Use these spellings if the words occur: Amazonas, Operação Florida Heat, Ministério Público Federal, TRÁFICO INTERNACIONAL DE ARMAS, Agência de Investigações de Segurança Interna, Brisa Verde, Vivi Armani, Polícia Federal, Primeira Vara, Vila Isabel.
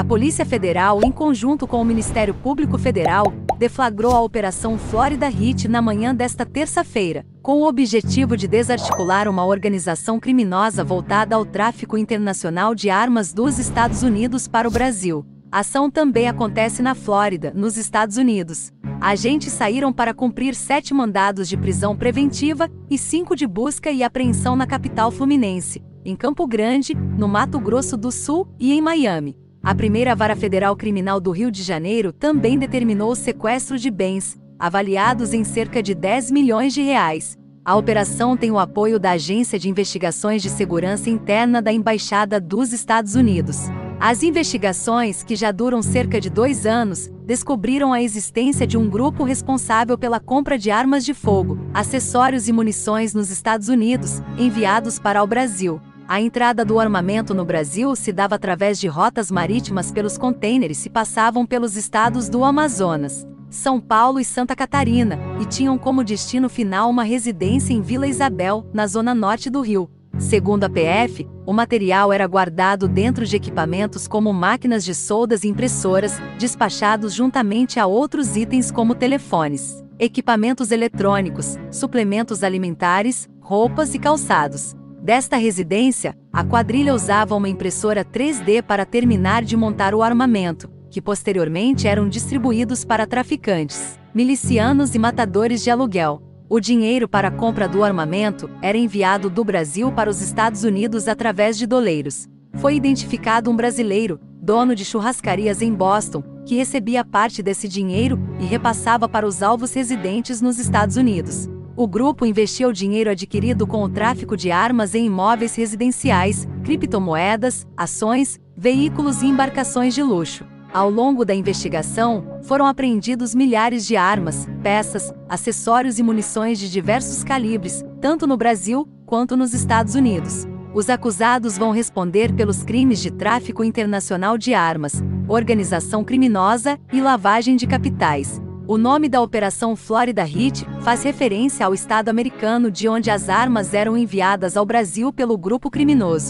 A Polícia Federal, em conjunto com o Ministério Público Federal, deflagrou a Operação Florida Heat na manhã desta terça-feira, com o objetivo de desarticular uma organização criminosa voltada ao tráfico internacional de armas dos Estados Unidos para o Brasil. A ação também acontece na Flórida, nos Estados Unidos. Agentes saíram para cumprir 7 mandados de prisão preventiva e 5 de busca e apreensão na capital fluminense, em Campo Grande, no Mato Grosso do Sul e em Miami. A Primeira Vara Federal Criminal do Rio de Janeiro também determinou o sequestro de bens, avaliados em cerca de R$ 10 milhões. A operação tem o apoio da Agência de Investigações de Segurança Interna da Embaixada dos Estados Unidos. As investigações, que já duram cerca de 2 anos, descobriram a existência de um grupo responsável pela compra de armas de fogo, acessórios e munições nos Estados Unidos, enviados para o Brasil. A entrada do armamento no Brasil se dava através de rotas marítimas pelos contêineres que passavam pelos estados do Amazonas, São Paulo e Santa Catarina, e tinham como destino final uma residência em Vila Isabel, na zona norte do Rio. Segundo a PF, o material era guardado dentro de equipamentos como máquinas de soldas e impressoras, despachados juntamente a outros itens como telefones, equipamentos eletrônicos, suplementos alimentares, roupas e calçados. Desta residência, a quadrilha usava uma impressora 3D para terminar de montar o armamento, que posteriormente eram distribuídos para traficantes, milicianos e matadores de aluguel. O dinheiro para a compra do armamento era enviado do Brasil para os Estados Unidos através de doleiros. Foi identificado um brasileiro, dono de churrascarias em Boston, que recebia parte desse dinheiro e repassava para os alvos residentes nos Estados Unidos. O grupo investia o dinheiro adquirido com o tráfico de armas em imóveis residenciais, criptomoedas, ações, veículos e embarcações de luxo. Ao longo da investigação, foram apreendidos milhares de armas, peças, acessórios e munições de diversos calibres, tanto no Brasil quanto nos Estados Unidos. Os acusados vão responder pelos crimes de tráfico internacional de armas, organização criminosa e lavagem de capitais. O nome da Operação Florida Heat faz referência ao estado americano de onde as armas eram enviadas ao Brasil pelo grupo criminoso.